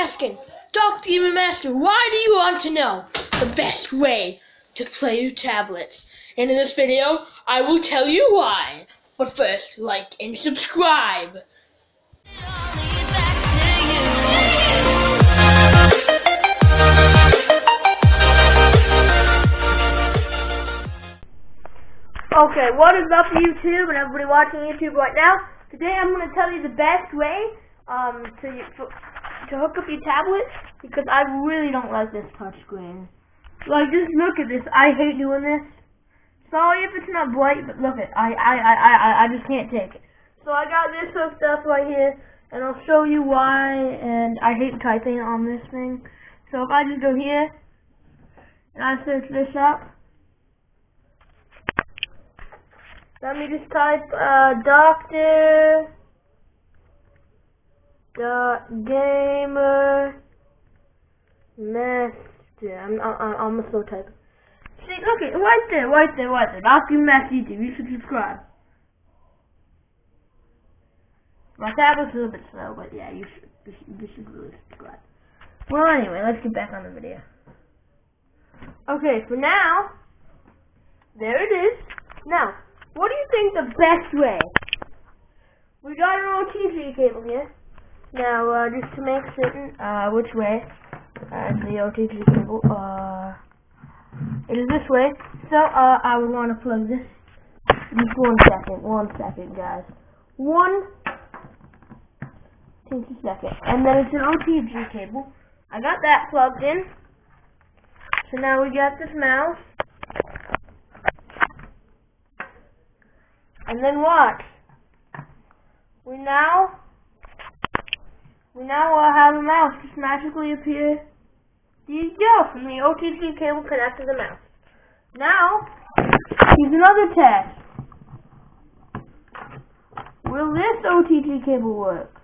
asking, Dr. Gamer Master, why do you want to know the best way to play your tablet? And in this video, I will tell you why. But first, like and subscribe. Okay, what is up YouTube and everybody watching YouTube right now? Today I'm going to tell you the best way to hook up your tablet, because I really don't like this touch screen. Like, just look at this. I hate doing this. Sorry if it's not bright, but look at it. I just can't take it. So I got this sort of stuff right here, and I'll show you why, and I hate typing on this thing. So if I just go here, and I search this up, let me just type Dr. Gamer Master. I'm almost so typing. See, look at it, right there. Dr. Gamer Master YouTube. You should subscribe. My tablet's a little bit slow, but yeah, you should really subscribe. Well, anyway, let's get back on the video. Okay, for now, there it is. Now, what do you think the best way? We got an OTG cable here. Now, just to make certain which way is the OTG cable. It is this way. So, I would want to plug this. Just one second, guys. 1 second. And then it's an OTG cable. I got that plugged in. So now we got this mouse. And then watch. We now have a mouse just magically appear. There you go, from the OTG cable connected to the mouse. Now, here's another test. Will this OTG cable work?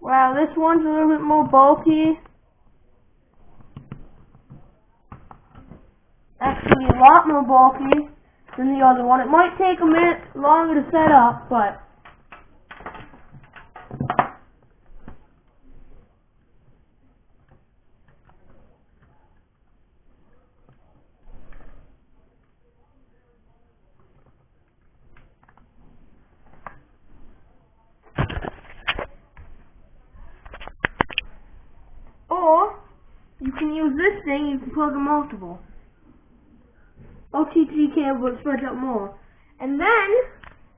Wow, this one's a little bit more bulky. Actually a lot more bulky than the other one. It might take a minute longer to set up, but or you can use this thing, you can plug in multiple OTG cable will stretch out more. And then,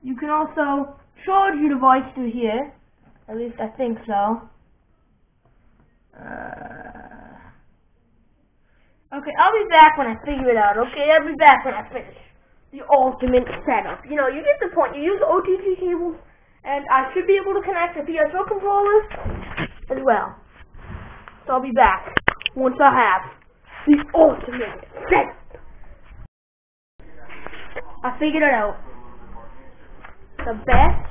you can also charge your device through here. At least I think so. Okay, I'll be back when I figure it out, okay? I'll be back when I finish the ultimate setup. You know, you get the point. You use the OTG cables, and I should be able to connect the PS4 controllers as well. So I'll be back once I have the ultimate setup. I figured it out. The best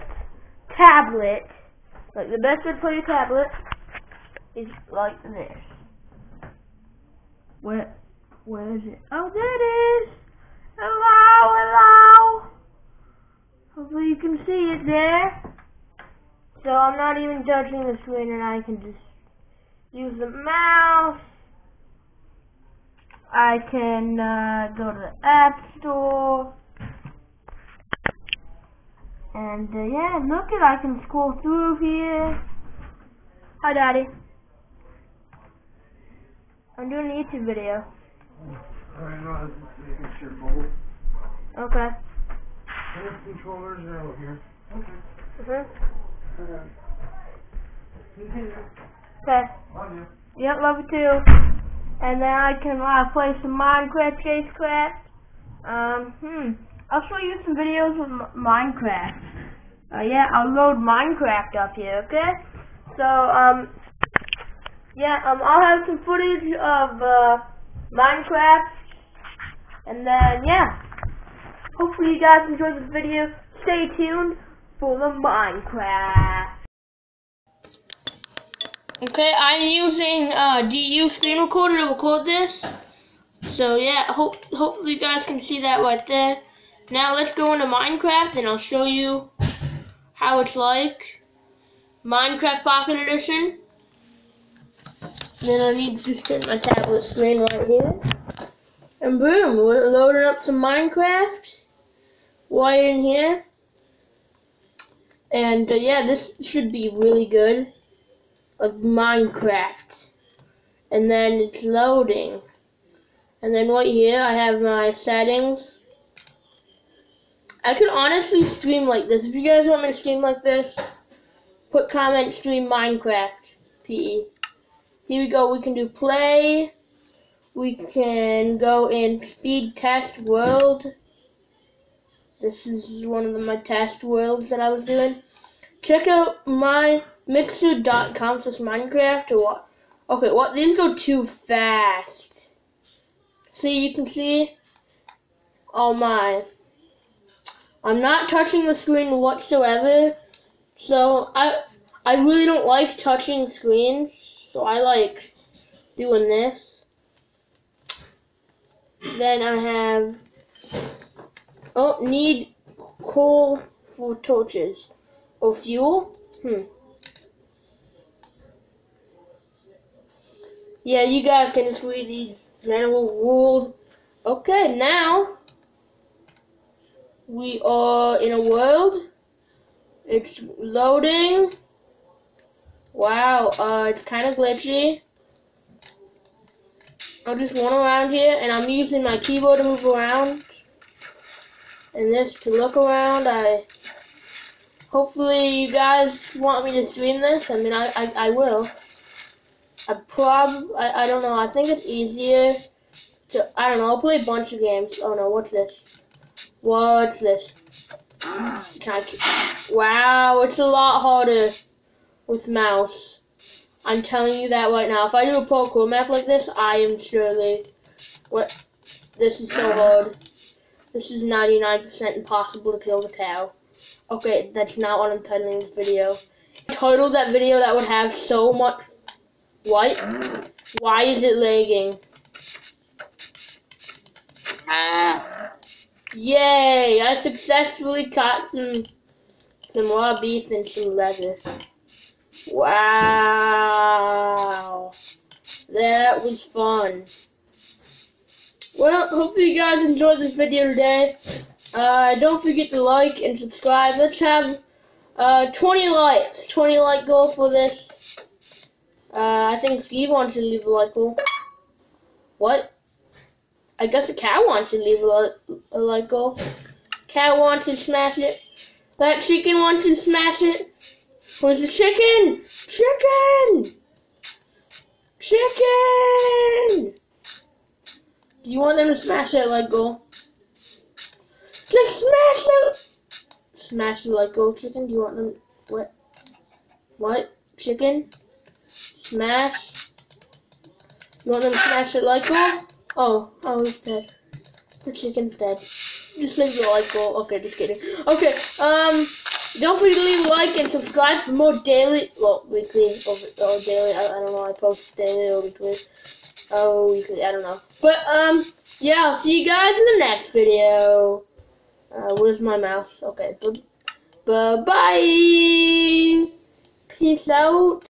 tablet, like the best way to play your tablet, is like this. Where is it? Oh, there it is! Hello! Hopefully you can see it there. So I'm not even touching the screen, and I can just use the mouse. I can go to the App Store. And, yeah, look at, I can scroll through here. Hi, Daddy. I'm doing a YouTube video. Okay. Controllers are over here. Okay. Okay. Love you. Yep, love you too. And then I can play some Minecraft, Chasecraft. I'll show you some videos of Minecraft. Yeah, I'll load Minecraft up here, okay? So, I'll have some footage of, Minecraft. And then, yeah. Hopefully you guys enjoyed this video. Stay tuned for the Minecraft. Okay, I'm using, DU screen recorder to record this. So, yeah, hopefully you guys can see that right there. Now let's go into Minecraft and I'll show you how it's like. Minecraft Pocket Edition. Then I need to set my tablet screen right here. And boom, we're loading up some Minecraft right in here. And yeah, this should be really good. Like Minecraft. And then it's loading. And then right here, I have my settings. I could honestly stream like this. If you guys want me to stream like this, put comment stream Minecraft PE. Here we go. We can do play. We can go in speed test world. This is one of my test worlds that I was doing. Check out my mixer.com/Minecraft or what? Okay, what? These go too fast. See, you can see. Oh my. I'm not touching the screen whatsoever, so I really don't like touching screens, so I like doing this. Then I have, oh, need coal for torches, or fuel, Yeah, you guys can just read these general rules. Okay, now we are in a world. It's loading. Wow, it's kind of glitchy. I'll just run around here, and I'm using my keyboard to move around, and this to look around. Hopefully you guys want me to stream this. I mean, I will. I don't know. I think it's easier to. I don't know. I'll play a bunch of games. Oh no, what's this? What's this? Can I keep... Wow, it's a lot harder with mouse. I'm telling you that right now. If I do a parkour map like this, I am surely... What? This is so hard. This is 99% impossible to kill the cow. Okay, that's not what I'm titling this video. If I titled that video, that would have so much... What? Why is it lagging? Yay! I successfully caught some raw beef and some leather. Wow! That was fun. Well, hopefully you guys enjoyed this video today. Don't forget to like and subscribe. Let's have 20 likes. 20 like goal for this. I think Steve wants to leave a like goal. What? I guess a cow wants to leave a like goal. Cow wants to smash it. That chicken wants to smash it. Where's the chicken? Chicken! Chicken! Do you want them to smash that like goal? Just smash it! Smash the like goal, chicken. Do you want them... What? What? Chicken? Smash? You want them to smash that like goal? Oh, he's dead. The chicken's dead. Just leave your like goal. Okay, just kidding. Okay, don't forget to leave a like and subscribe for more daily, well, weekly, or daily, I don't know, I post daily or weekly. Oh, weekly, I don't know. But, yeah, I'll see you guys in the next video. Where's my mouse? Okay, bye-bye. Peace out.